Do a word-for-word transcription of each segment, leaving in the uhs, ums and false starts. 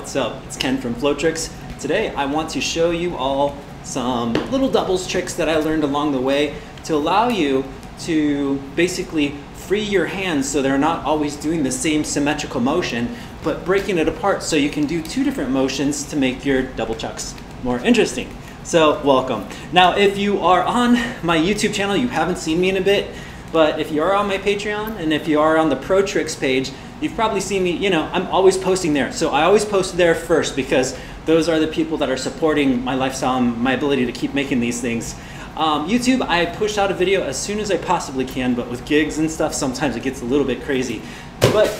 what's up? It's Ken from Flow Tricks. Today I want to show you all some little doubles tricks that I learned along the way to allow you to basically free your hands so they're not always doing the same symmetrical motion, but breaking it apart so you can do two different motions to make your double chucks more interesting. So welcome. Now if you are on my YouTube channel, you haven't seen me in a bit, but if you are on my Patreon and if you are on the Pro Tricks page, you've probably seen me, you know, I'm always posting there. So I always post there first because those are the people that are supporting my lifestyle and my ability to keep making these things. Um, YouTube, I push out a video as soon as I possibly can, but with gigs and stuff, sometimes it gets a little bit crazy. But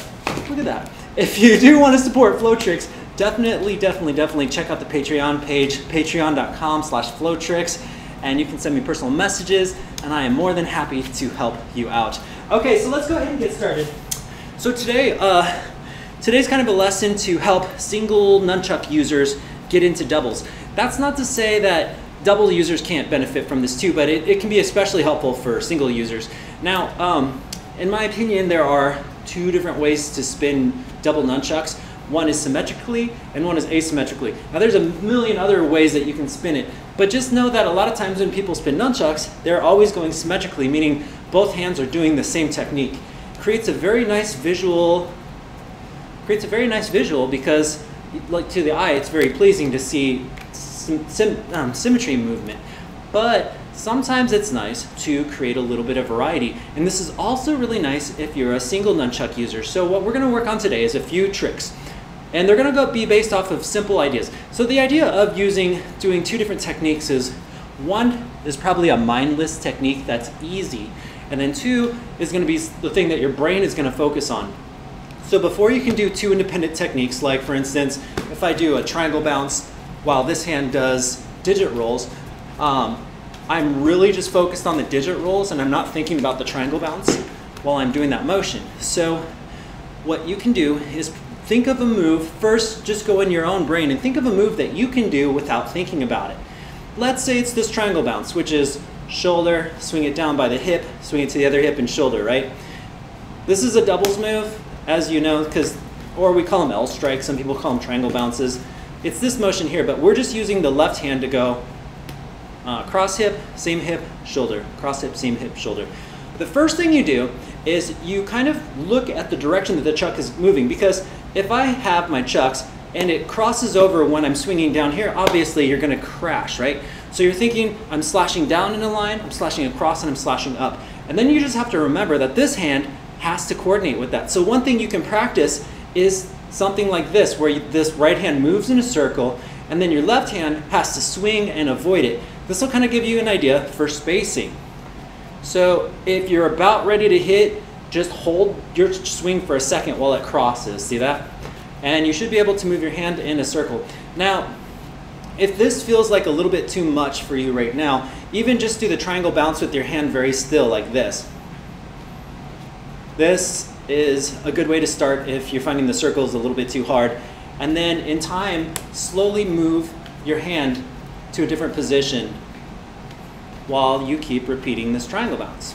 look at that. If you do want to support Flow Tricks, definitely, definitely, definitely check out the Patreon page, patreon.com slash flowtricks. And you can send me personal messages, and I am more than happy to help you out. Okay, so let's go ahead and get started. So today, uh, today's kind of a lesson to help single nunchuck users get into doubles. That's not to say that double users can't benefit from this too, but it, it can be especially helpful for single users. Now, um, in my opinion, there are two different ways to spin double nunchucks. One is symmetrically and one is asymmetrically. Now there's a million other ways that you can spin it, but just know that a lot of times when people spin nunchucks, they're always going symmetrically, meaning both hands are doing the same technique. Creates a very nice visual, creates a very nice visual because like to the eye, it's very pleasing to see sim, sim, um, symmetry movement. But sometimes it's nice to create a little bit of variety. And this is also really nice if you're a single nunchuck user. So what we're gonna work on today is a few tricks. And they're gonna go be based off of simple ideas. So the idea of using, doing two different techniques is, one is probably a mindless technique that's easy. And then two is gonna be the thing that your brain is gonna focus on. So before you can do two independent techniques, like for instance, if I do a triangle bounce while this hand does digit rolls, um, I'm really just focused on the digit rolls and I'm not thinking about the triangle bounce while I'm doing that motion. So what you can do is think of a move, first just go in your own brain and think of a move that you can do without thinking about it. Let's say it's this triangle bounce, which is shoulder, swing it down by the hip, swing it to the other hip and shoulder, right? This is a doubles move, as you know, because, or we call them L strikes, some people call them triangle bounces. It's this motion here, but we're just using the left hand to go uh, cross hip, same hip, shoulder, cross hip, same hip, shoulder. The first thing you do is you kind of look at the direction that the chuck is moving, because if I have my chucks and it crosses over when I'm swinging down here, obviously you're gonna crash, right? So you're thinking, I'm slashing down in a line, I'm slashing across, and I'm slashing up. And then you just have to remember that this hand has to coordinate with that. So one thing you can practice is something like this, where you, this right hand moves in a circle, and then your left hand has to swing and avoid it. This will kind of give you an idea for spacing. So if you're about ready to hit, just hold your swing for a second while it crosses, see that? And you should be able to move your hand in a circle. Now, if this feels like a little bit too much for you right now, even just do the triangle bounce with your hand very still like this. This is a good way to start if you're finding the circles a little bit too hard. And then in time, slowly move your hand to a different position while you keep repeating this triangle bounce.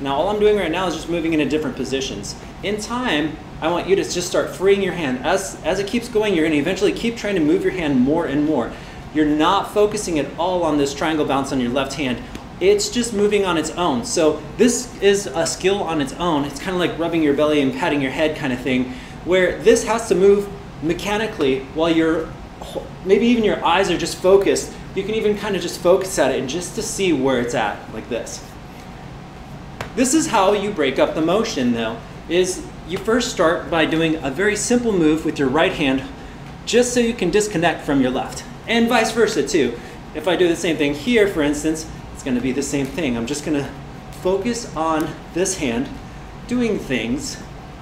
Now all I'm doing right now is just moving into different positions. In time, I want you to just start freeing your hand. As, as it keeps going, you're gonna eventually keep trying to move your hand more and more. You're not focusing at all on this triangle bounce on your left hand. It's just moving on its own. So this is a skill on its own. It's kind of like rubbing your belly and patting your head kind of thing, where this has to move mechanically while you're, maybe even your eyes are just focused. You can even kind of just focus at it and just to see where it's at, like this. This is how you break up the motion though, is you first start by doing a very simple move with your right hand just so you can disconnect from your left, and vice versa too. If I do the same thing here, for instance, it's gonna be the same thing. I'm just gonna focus on this hand doing things,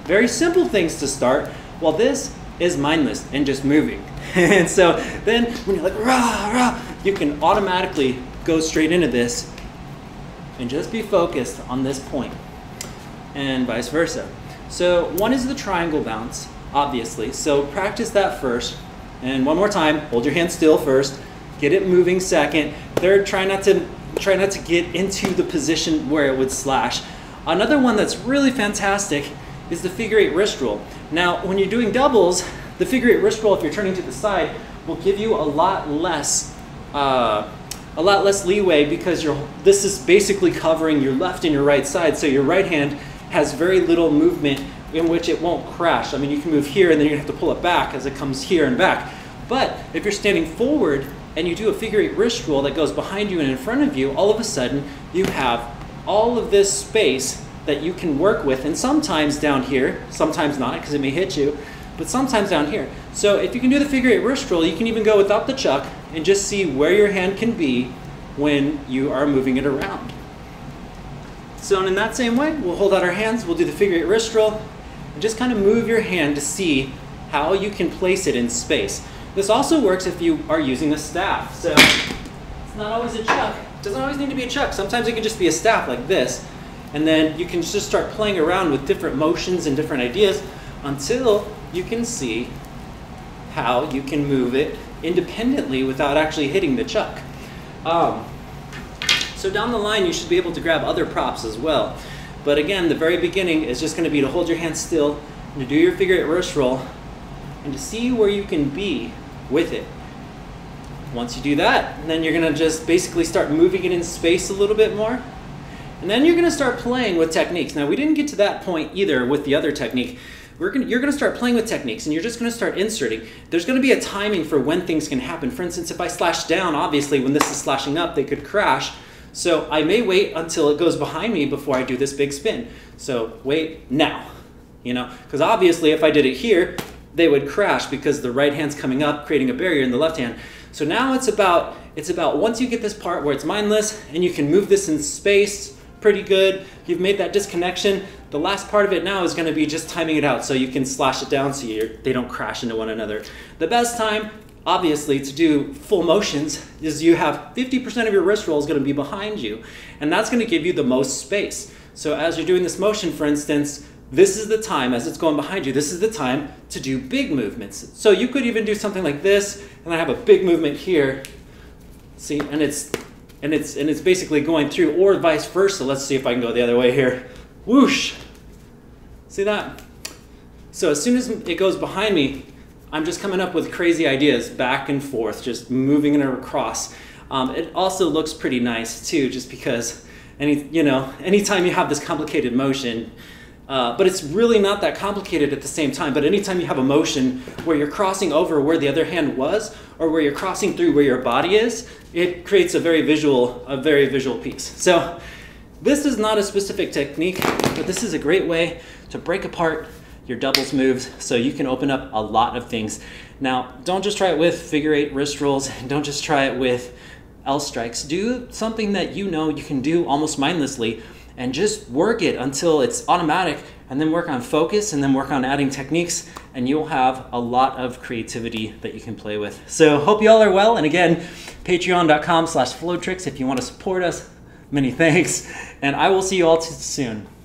very simple things to start, while this is mindless and just moving. And so then when you're like, rah, rah, you can automatically go straight into this and just be focused on this point, and vice versa. So one is the triangle bounce, obviously. So practice that first. And one more time, hold your hand still first, get it moving second. Third, try not to, try not to get into the position where it would slash. Another one that's really fantastic is the figure eight wrist roll. Now, when you're doing doubles, The figure eight wrist roll, if you're turning to the side, will give you a lot less uh, a lot less leeway, because you're, this is basically covering your left and your right side, so your right hand has very little movement in which it won't crash. I mean, you can move here and then you're gonna have to pull it back as it comes here and back. But if you're standing forward and you do a figure eight wrist roll that goes behind you and in front of you, all of a sudden you have all of this space that you can work with, and sometimes down here, sometimes not, because it may hit you, but sometimes down here. So if you can do the figure eight wrist roll, you can even go without the chuck and just see where your hand can be when you are moving it around. So in that same way, we'll hold out our hands, we'll do the figure eight wrist roll, and just kind of move your hand to see how you can place it in space. This also works if you are using a staff. So it's not always a chuck. It doesn't always need to be a chuck. Sometimes it can just be a staff like this. And then you can just start playing around with different motions and different ideas until you can see how you can move it independently without actually hitting the chuck. Um, so down the line, you should be able to grab other props as well. But again, the very beginning is just gonna be to hold your hand still and to do your figure eight wrist roll and to see where you can be with it. Once you do that, then you're gonna just basically start moving it in space a little bit more. And then you're gonna start playing with techniques. Now, we didn't get to that point either with the other technique. We're gonna, you're gonna start playing with techniques and you're just gonna start inserting. There's gonna be a timing for when things can happen. For instance, if I slash down, obviously when this is slashing up, they could crash. So I may wait until it goes behind me before I do this big spin. So wait now, you know, because obviously if I did it here, they would crash because the right hand's coming up, creating a barrier in the left hand. So now it's about, it's about once you get this part where it's mindless and you can move this in space pretty good, you've made that disconnection, the last part of it now is gonna be just timing it out so you can slash it down so you're, they don't crash into one another. The best time, obviously, to do full motions is you have fifty percent of your wrist roll is going to be behind you, and that's going to give you the most space. So as you're doing this motion, for instance, this is the time, as it's going behind you, this is the time to do big movements. So you could even do something like this, and I have a big movement here, see, and it's, and it's, and it's basically going through, or vice versa. Let's see if I can go the other way here. Whoosh! See that? So as soon as it goes behind me, I'm just coming up with crazy ideas back and forth, just moving it across. Um, it also looks pretty nice too, just because any you know anytime you have this complicated motion, uh, but it's really not that complicated at the same time. But anytime you have a motion where you're crossing over where the other hand was, or where you're crossing through where your body is, it creates a very visual, a very visual piece. So this is not a specific technique, but this is a great way to break apart your doubles moves, so you can open up a lot of things. Now, don't just try it with figure eight wrist rolls, and don't just try it with L strikes. Do something that you know you can do almost mindlessly, and just work it until it's automatic, and then work on focus, and then work on adding techniques, and you'll have a lot of creativity that you can play with. So hope you all are well, and again, patreon dot com slash flow tricks if you want to support us. Many thanks, and I will see you all soon.